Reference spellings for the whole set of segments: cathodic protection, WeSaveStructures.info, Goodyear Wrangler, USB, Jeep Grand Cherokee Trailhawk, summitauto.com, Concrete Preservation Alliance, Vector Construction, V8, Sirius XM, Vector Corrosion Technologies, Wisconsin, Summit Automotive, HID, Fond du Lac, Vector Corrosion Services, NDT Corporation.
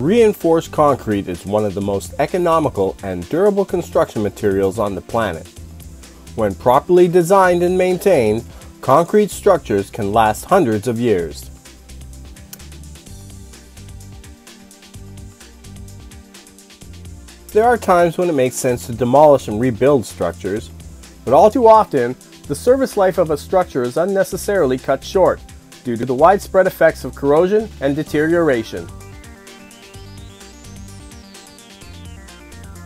Reinforced concrete is one of the most economical and durable construction materials on the planet. When properly designed and maintained, concrete structures can last hundreds of years. There are times when it makes sense to demolish and rebuild structures, but all too often, the service life of a structure is unnecessarily cut short due to the widespread effects of corrosion and deterioration.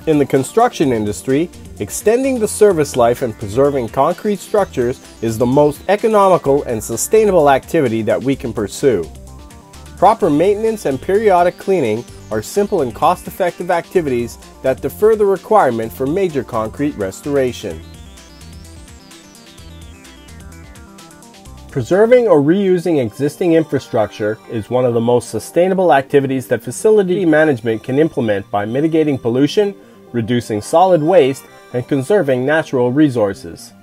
In the construction industry, extending the service life and preserving concrete structures is the most economical and sustainable activity that we can pursue. Proper maintenance and periodic cleaning are simple and cost-effective activities that defer the requirement for major concrete restoration. Preserving or reusing existing infrastructure is one of the most sustainable activities that facility management can implement by mitigating pollution, reducing solid waste, and conserving natural resources.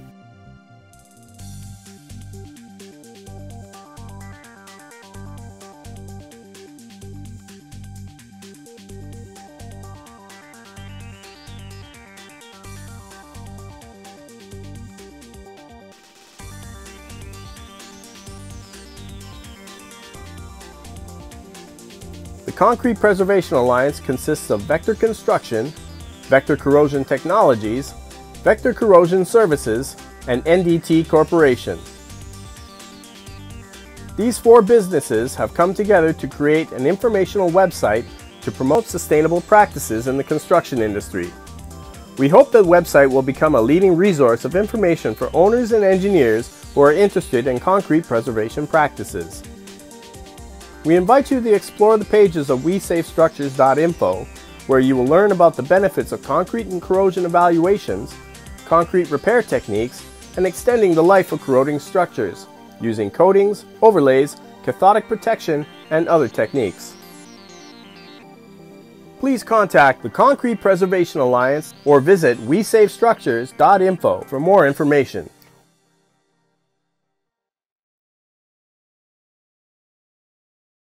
The Concrete Preservation Alliance consists of Vector Construction, Vector Corrosion Technologies, Vector Corrosion Services, and NDT Corporation. These four businesses have come together to create an informational website to promote sustainable practices in the construction industry. We hope the website will become a leading resource of information for owners and engineers who are interested in concrete preservation practices. We invite you to explore the pages of WeSaveStructures.info, where you will learn about the benefits of concrete and corrosion evaluations, concrete repair techniques, and extending the life of corroding structures, using coatings, overlays, cathodic protection, and other techniques. Please contact the Concrete Preservation Alliance or visit WeSaveStructures.info for more information.